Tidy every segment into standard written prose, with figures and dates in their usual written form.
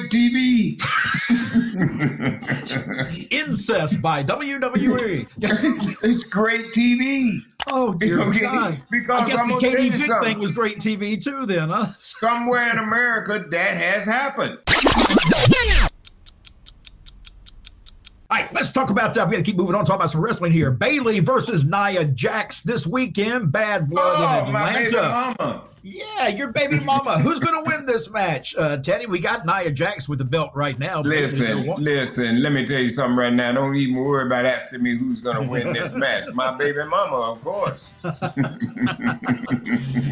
good TV. Incest by WWE. It's great TV. Oh, dear God. Because I guess the Katie Vick thing was great TV too then, huh? Somewhere in America, that has happened. All right, let's talk about that. We got to keep moving on. Talk about some wrestling here. Bailey versus Nia Jax this weekend. Bad Blood in Atlanta. My baby mama. Yeah, your baby mama. Who's going to win this match? Teddy, we got Nia Jax with the belt right now. Listen, let me tell you something right now. Don't even worry about asking me who's going to win this match. My baby mama, of course.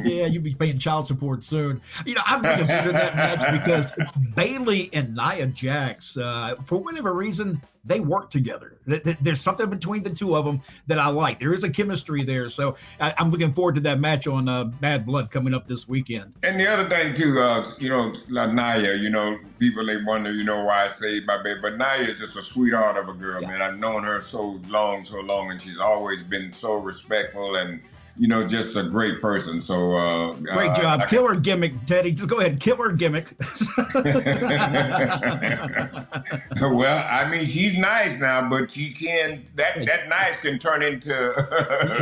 Yeah, you'll be paying child support soon. You know, I'm going to consider that match because Bailey and Nia Jax, for whatever reason, they work together. There's something between the two of them that I like. There is a chemistry there. So I'm looking forward to that match on Bad Blood coming up this weekend. And the other thing, too, you know, like Nia, you know, people, they wonder, you know, why I say my baby. But Nia is just a sweetheart of a girl, man. I've known her so long, and she's always been so respectful and, you know, just a great person. So great job. Killer gimmick, Teddy. Just go ahead. Killer gimmick. Well, I mean, she's nice now, but she can, that nice can turn into.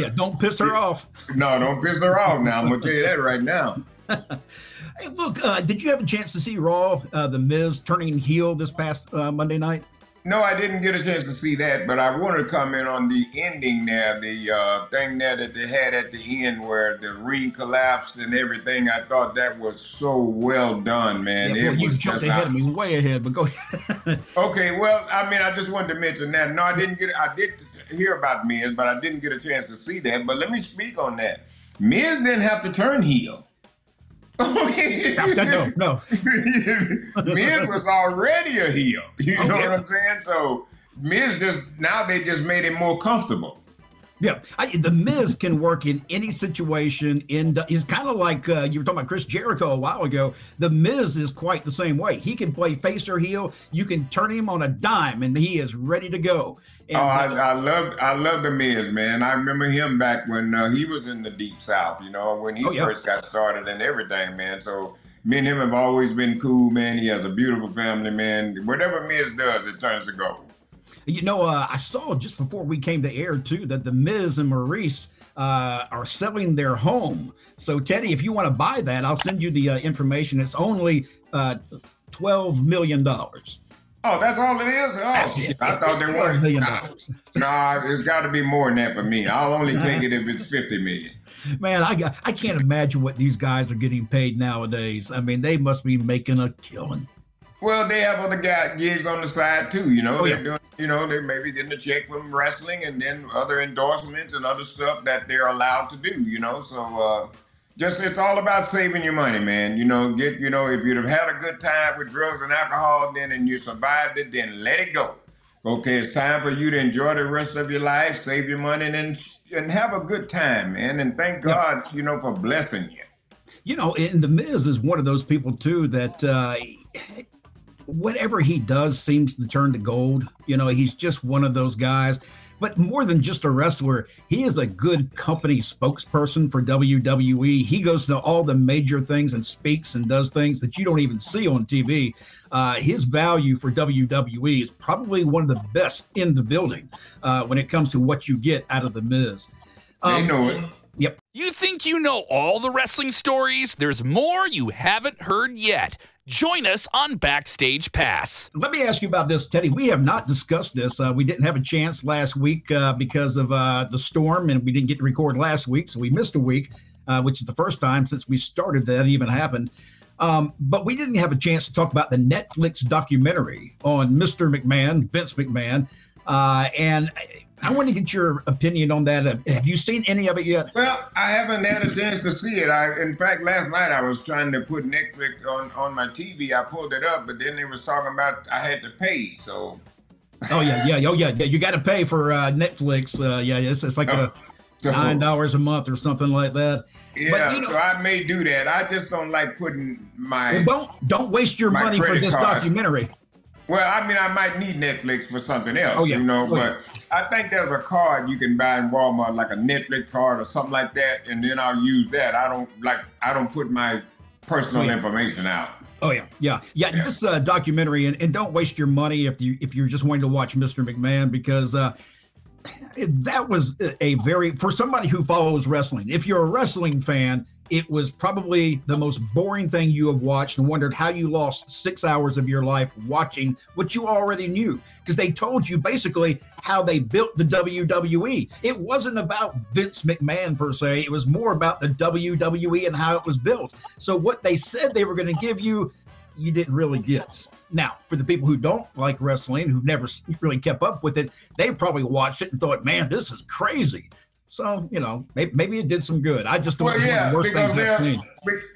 Yeah, don't piss her off. No, don't piss her off now. I'm going to tell you that right now. Hey, look, did you have a chance to see Raw, The Miz turning heel this past Monday night? No, I didn't get a chance to see that, but I want to comment on the ending there, the thing there that they had at the end where the ring collapsed and everything. I thought that was so well done, man. Yeah, it was just ahead of me, way ahead, but go ahead. Okay, well, I mean, I just wanted to mention that. No, I did hear about Miz, but I didn't get a chance to see that. But let me speak on that. Miz didn't have to turn heel. Okay. No. Miz was already a heel. You know what I'm saying? So Miz now they just made him more comfortable. Yeah, the Miz can work in any situation. He's kind of like you were talking about Chris Jericho a while ago. The Miz is quite the same way. He can play face or heel. You can turn him on a dime, and he is ready to go. And, I love the Miz, man. I remember him back when he was in the Deep South. You know, when he first got started and everything, man. So me and him have always been cool, man. He has a beautiful family, man. Whatever Miz does, it turns to gold. You know, I saw just before we came to air, too, that The Miz and Maryse are selling their home. So, Teddy, if you want to buy that, I'll send you the information. It's only $12 million. Oh, that's all it is? Oh, that's it. I thought they were. Nah, it's got to be more than that for me. I'll only take it if it's $50 million. Man, I can't imagine what these guys are getting paid nowadays. I mean, they must be making a killing. Well, they have other gigs on the side, too, you know. They're doing, you know, they may be getting a check from wrestling and then other endorsements and other stuff that they're allowed to do, you know. So just it's all about saving your money, man. You know, if you'd have had a good time with drugs and alcohol then and you survived it, then let it go. Okay, it's time for you to enjoy the rest of your life, save your money, and have a good time, man. And thank God, you know, for blessing you. You know, and The Miz is one of those people, too, that whatever he does seems to turn to gold. You know, he's just one of those guys. But more than just a wrestler, he is a good company spokesperson for WWE. He goes to all the major things and speaks and does things that you don't even see on TV. His value for WWE is probably one of the best in the building when it comes to what you get out of The Miz. They know it. Yep. You think you know all the wrestling stories? There's more you haven't heard yet. Join us on Backstage Pass. Let me ask you about this, Teddy. We have not discussed this. We didn't have a chance last week because of the storm, and we didn't get to record last week, so we missed a week, which is the first time since we started that even happened. But we didn't have a chance to talk about the Netflix documentary on Mr. McMahon, Vince McMahon, and I want to get your opinion on that. Have you seen any of it yet? Well, I haven't had a chance to see it. In fact, last night I was trying to put Netflix on my TV. I pulled it up, but then they was talking about I had to pay. So. Oh yeah. You got to pay for Netflix. It's like $9 a month or something like that. Yeah, but, you know, so I may do that. I just don't like putting my. Well, don't waste your money for this documentary. Well, I mean, I might need Netflix for something else, you know, but I think there's a card you can buy in Walmart, like a Netflix card or something like that, and then I'll use that. I don't put my personal information out. Oh yeah. This documentary, and don't waste your money if you're just wanting to watch Mr. McMahon, because that was a very, for somebody who follows wrestling, if you're a wrestling fan, it was probably the most boring thing you have watched, and wondered how you lost 6 hours of your life watching what you already knew, because they told you basically how they built the WWE. It wasn't about Vince McMahon per se. It was more about the WWE and how it was built. So what they said they were going to give you, you didn't really get. Now, for the people who don't like wrestling, who've never really kept up with it, they probably watched it and thought, man, this is crazy. So, you know, maybe it did some good. I just don't know the worst things I've seen.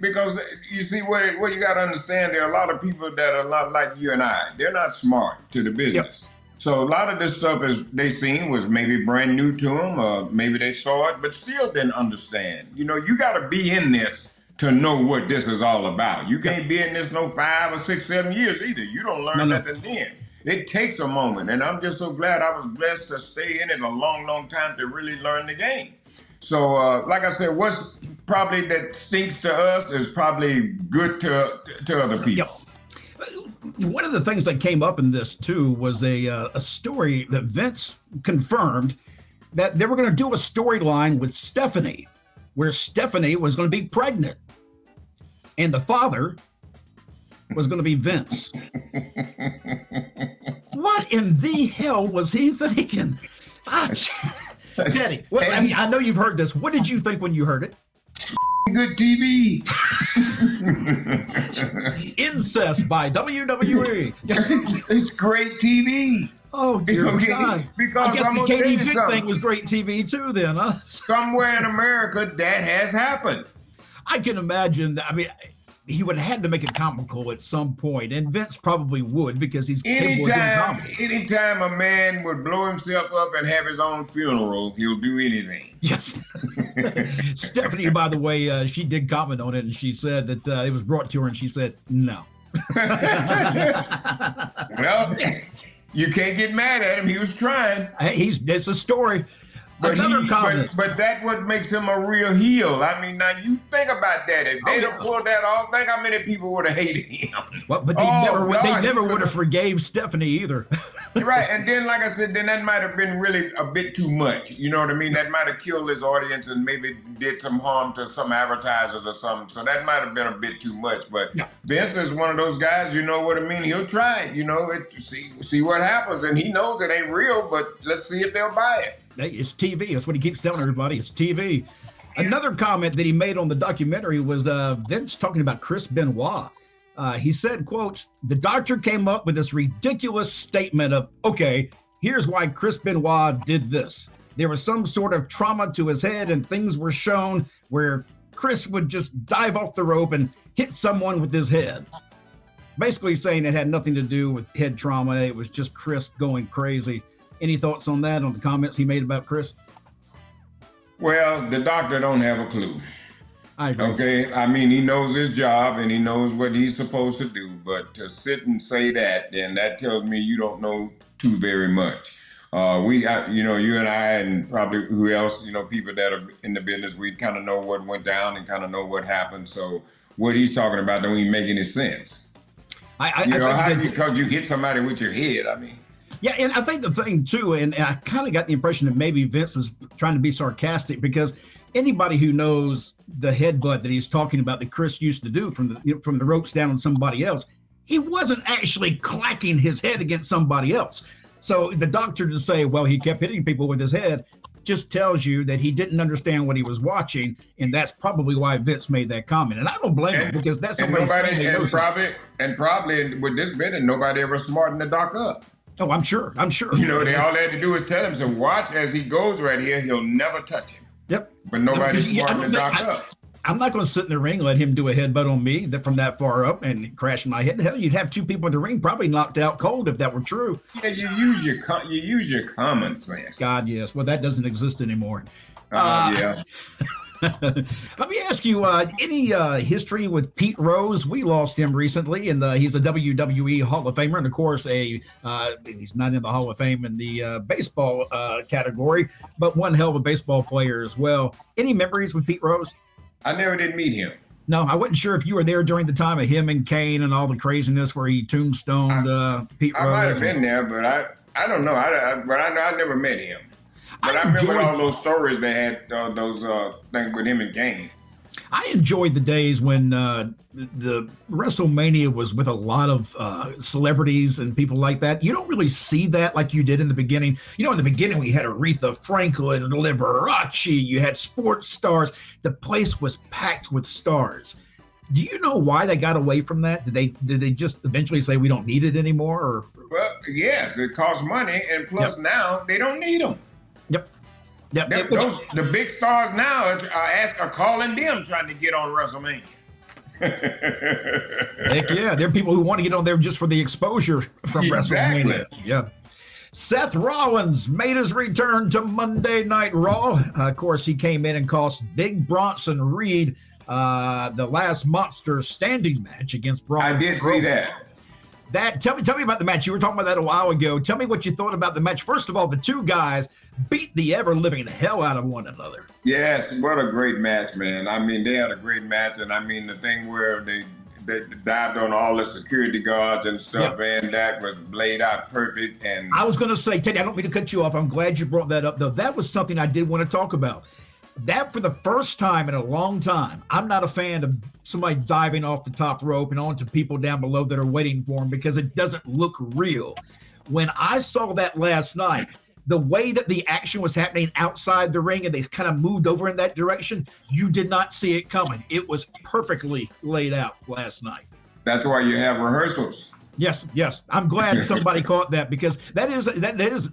Because you see, what you got to understand, there are a lot of people that are not like you and I. They're not smart to the business. Yep. So a lot of this stuff is they seen was maybe brand new to them, or maybe they saw it, but still didn't understand. You know, you got to be in this to know what this is all about. You can't be in this 5 or 6, 7 years either. You don't learn nothing then. It takes a moment, and I'm just so glad I was blessed to stay in it a long, long time to really learn the game. So, like I said, what's probably that stinks to us is probably good to other people. Yep. One of the things that came up in this, too, was a story that Vince confirmed that they were going to do a storyline with Stephanie, where Stephanie was going to be pregnant, and the father was going to be Vince. What in the hell was he thinking? Teddy, well, I mean, I know you've heard this. What did you think when you heard it? Good TV. Incest by WWE. It's great TV. Oh, dear God. Because I guess the Katie Vick thing was great TV, too, then, huh? Somewhere in America, that has happened. I can imagine. I mean, he would have had to make it comical at some point, and Vince probably would, because he's capable of doing comedy. Anytime a man would blow himself up and have his own funeral, he'll do anything. Yes. Stephanie, by the way, she did comment on it, and she said that it was brought to her, and she said, no. Well, you can't get mad at him. He was trying. It's a story. But but that's what makes him a real heel. I mean, now you think about that. If they'd have pulled that off, think how many people would have hated him. Well, but they never would have forgave Stephanie either. Right, and then, like I said, then that might have been really a bit too much. You know what I mean? That might have killed his audience and maybe did some harm to some advertisers or something. So that might have been a bit too much. But Vince is one of those guys, you know what I mean? He'll try it, you know, see what happens. And he knows it ain't real, but let's see if they'll buy it. It's TV. That's what he keeps telling everybody. It's TV. Another comment that he made on the documentary was Vince talking about Chris Benoit. He said, quote, the doctor came up with this ridiculous statement of, okay, here's why Chris Benoit did this. There was some sort of trauma to his head, and things were shown where Chris would just dive off the rope and hit someone with his head. Basically saying it had nothing to do with head trauma. It was just Chris going crazy. Any thoughts on that, on the comments he made about Chris? Well, the doctor don't have a clue. I agree. Okay, I mean, he knows his job and he knows what he's supposed to do, but to sit and say that, then that tells me you don't know too very much. You know, you and I, and probably who else, you know, people that are in the business, we kind of know what went down and kind of know what happened. So what he's talking about don't even make any sense. Because you hit somebody with your head, I mean. Yeah, and I think the thing, too, and I kind of got the impression that maybe Vince was trying to be sarcastic, because anybody who knows the headbutt that he's talking about that Chris used to do from the ropes down on somebody else, he wasn't actually clacking his head against somebody else. So the doctor to say, well, he kept hitting people with his head, just tells you that he didn't understand what he was watching, and that's probably why Vince made that comment. And I don't blame him, because that's the way probably with this business, nobody ever smartened the doc up. Oh, I'm sure. I'm sure. You know, they all had to do is tell him to watch as he goes right here. He'll never touch him. Yep. But nobody's smarting the doc up. I'm not going to sit in the ring, let him do a headbutt on me from that far up and crash my head. Hell, you'd have two people in the ring probably knocked out cold if that were true. Yeah, you use your common sense. God, yes. Well, that doesn't exist anymore. Let me ask you, any history with Pete Rose? We lost him recently, and he's a WWE Hall of Famer, and of course, he's not in the Hall of Fame in the baseball category, but one hell of a baseball player as well. Any memories with Pete Rose? I never did meet him. No, I wasn't sure if you were there during the time of him and Kane and all the craziness where he tombstoned Pete Rose. I might have been there, but I don't know. I never met him. But I remember all those stories they had, those things with him and Kane. I enjoyed the days when the WrestleMania was with a lot of celebrities and people like that. You don't really see that like you did in the beginning. You know, in the beginning, we had Aretha Franklin and Liberace. You had sports stars. The place was packed with stars. Do you know why they got away from that? Did they just eventually say we don't need it anymore? Or? Well, yes, it costs money, and plus now they don't need them. Yep. The big stars now are calling them trying to get on WrestleMania. Heck yeah, there are people who want to get on there just for the exposure from WrestleMania. Yeah. Seth Rollins made his return to Monday Night Raw. Of course, he came in and cost Big Bronson Reed the last monster standing match against Braun. I did see that. Tell me about the match. You were talking about that a while ago. Tell me what you thought about the match. First of all, the two guys beat the ever-living hell out of one another. Yes, what a great match, man. I mean, they had a great match, and I mean, the thing where they dived on all the security guards and stuff, and that was laid out perfect. And I was going to say, Teddy, I don't mean to cut you off. I'm glad you brought that up, though. That was something I did want to talk about. That, for the first time in a long time, I'm not a fan of somebody diving off the top rope and onto people down below that are waiting for them because it doesn't look real. When I saw that last night, the way that the action was happening outside the ring and they kind of moved over in that direction, you did not see it coming. It was perfectly laid out last night. That's why you have rehearsals. Yes. I'm glad somebody caught that because that is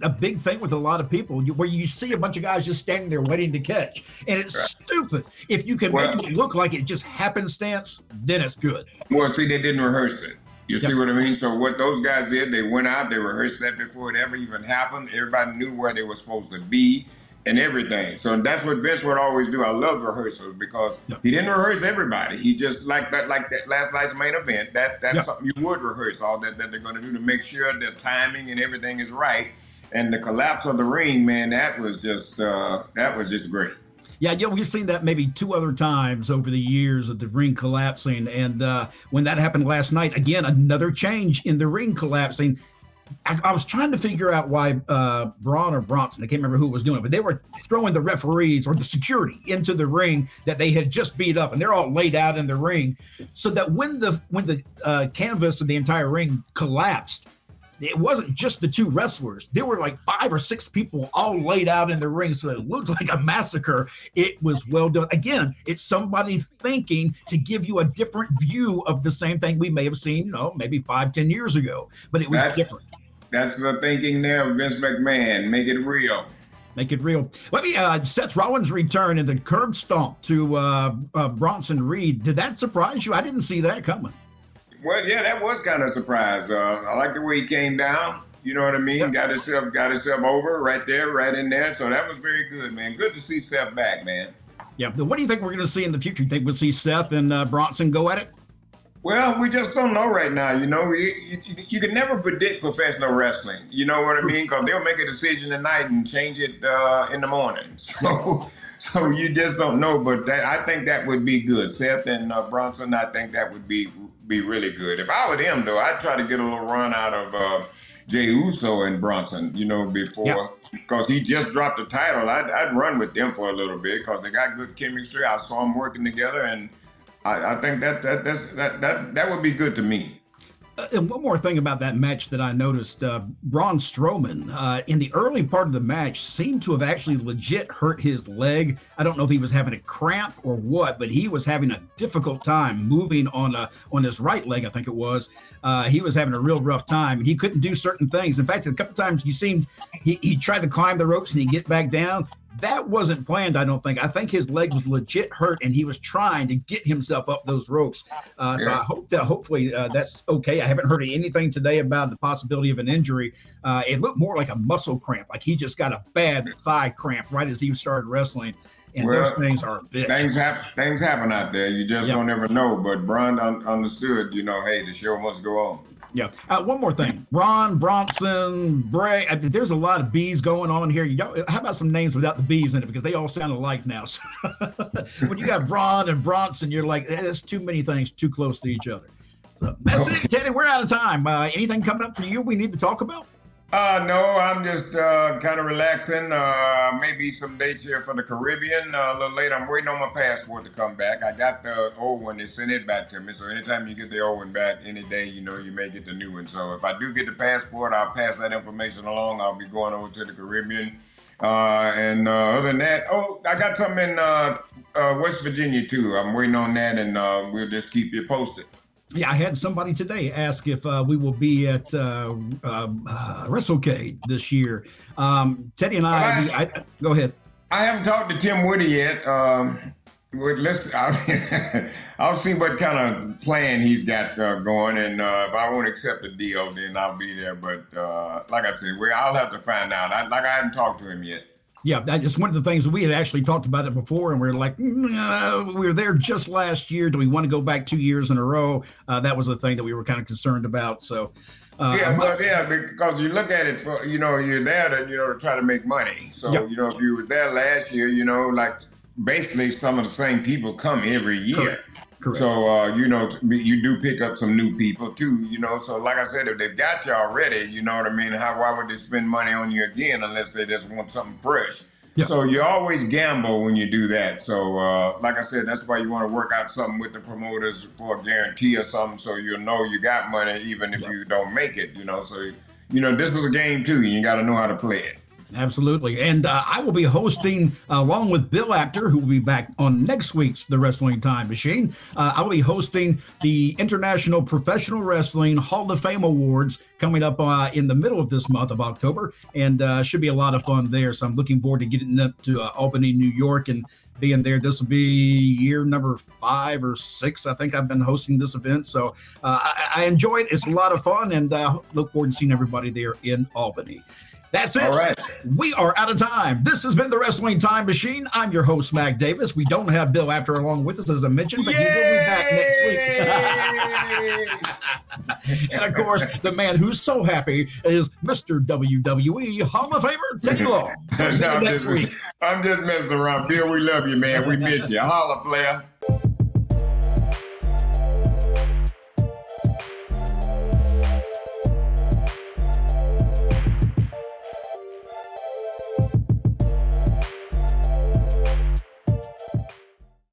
a big thing with a lot of people where you see a bunch of guys just standing there waiting to catch. And it's stupid. If you can make it look like it just happenstance, then it's good. Well, see, they didn't rehearse it. You see what I mean? So what those guys did, they went out, they rehearsed that before it ever even happened. Everybody knew where they were supposed to be and everything. So that's what Vince would always do. I love rehearsals because he didn't rehearse everybody. He just like that last night's main event. That's something you would rehearse, all that they're gonna do to make sure the timing and everything is right. And the collapse of the ring, man, that was just great. Yeah, we've seen that maybe two other times over the years of the ring collapsing. And when that happened last night, again, another change in the ring collapsing. I was trying to figure out why Braun or Bronson, I can't remember who was doing it, but they were throwing the referees or the security into the ring that they had just beat up. And they're all laid out in the ring so that when the canvas of the entire ring collapsed, it wasn't just the two wrestlers. There were like 5 or 6 people all laid out in the ring, so it looked like a massacre. It was well done. Again, it's somebody thinking to give you a different view of the same thing we may have seen, maybe 5, 10 years ago, but it was different. That's the thinking there of Vince McMahon. Make it real. Make it real. Let me, Seth Rollins' return and the curb stomp to Bronson Reed. Did that surprise you? I didn't see that coming. Well, yeah, that was kind of a surprise. I like the way he came down. You know what I mean? Yep. Got himself over right there, right in there. So that was very good, man. Good to see Seth back, man. Yeah. What do you think we're going to see in the future? You think we'll see Seth and Bronson go at it? Well, we just don't know right now. You know, you can never predict professional wrestling. You know what I mean? Because they'll make a decision tonight and change it in the morning. So you just don't know. But I think that would be good. Seth and Bronson, I think that would be really good. If I were them, though, I'd try to get a little run out of Jey Uso and Bronson, before. Because he just dropped the title. I'd run with them for a little bit because they got good chemistry. I saw them working together, and I think that would be good to me. And one more thing about that match that I noticed, Braun Strowman, in the early part of the match, seemed to have actually legit hurt his leg. I don't know if he was having a cramp or what, but he was having a difficult time moving on his right leg, I think it was. He was having a real rough time. He couldn't do certain things. In fact, a couple times he tried to climb the ropes and he'd get back down. That wasn't planned, I don't think. I think his leg was legit hurt, and he was trying to get himself up those ropes. So I hope that hopefully that's okay. I haven't heard anything today about the possibility of an injury. It looked more like a muscle cramp, like he just got a bad thigh cramp right as he started wrestling. And those things are a bitch. Things happen out there. You just don't ever know. But Braun understood, hey, the show must go on. Yeah. One more thing. Ron, Bronson, Bray. There's a lot of B's going on here. How about some names without the B's in it? Because they all sound alike now. So when you got Braun and Bronson, you're like, that's too many things too close to each other. So that's it, Teddy. We're out of time. Anything coming up for you we need to talk about? No, I'm just kind of relaxing. Maybe some dates here for the Caribbean a little later. I'm waiting on my passport to come back. I got the old one. They sent it back to me. So anytime you get the old one back, any day, you know, you may get the new one. So if I do get the passport, I'll pass that information along. I'll be going over to the Caribbean. And other than that, oh, I got something in West Virginia, too. I'm waiting on that, and we'll just keep you posted. Yeah, I had somebody today ask if we will be at WrestleCade this year. Teddy and I go ahead. I haven't talked to Tim Woody yet. I'll see what kind of plan he's got going, and if I won't accept the deal, then I'll be there. But like I said, I'll have to find out. I haven't talked to him yet. Yeah, that's one of the things that we had actually talked about it before, and we were like, we were there just last year. Do we want to go back 2 years in a row? That was the thing that we were kind of concerned about. So, yeah, because you look at it, you know, you're there to, you know, to try to make money. So, yep. You know, if you were there last year, you know, like basically some of the same people come every year. Correct. Correct. So, you know, you do pick up some new people, too, you know. So, like I said, if they've got you already, you know what I mean, why would they spend money on you again unless they just want something fresh? Yeah. So you always gamble when you do that. So, like I said, that's why you want to work out something with the promoters for a guarantee or something so you'll know you got money even if you don't make it, you know. So, you know, this is a game, too. You got to know how to play it. Absolutely. And I will be hosting, along with Bill Apter, who will be back on next week's The Wrestling Time Machine, I will be hosting the International Professional Wrestling Hall of Fame Awards coming up in the middle of this month of October, and should be a lot of fun there. So I'm looking forward to getting up to Albany, New York, and being there. This will be year number 5 or 6, I think, I've been hosting this event. So I enjoy it. It's a lot of fun, and I look forward to seeing everybody there in Albany. That's it. All right. We are out of time. This has been The Wrestling Time Machine. I'm your host, Mac Davis. We don't have Bill Apter along with us, as I mentioned, but he will be back next week. And, of course, the man who's so happy is Mr. WWE Hall of Famer, Teddy Long. We'll see you next week. I'm just messing around. Bill, we love you, man. We miss you. Holla, player.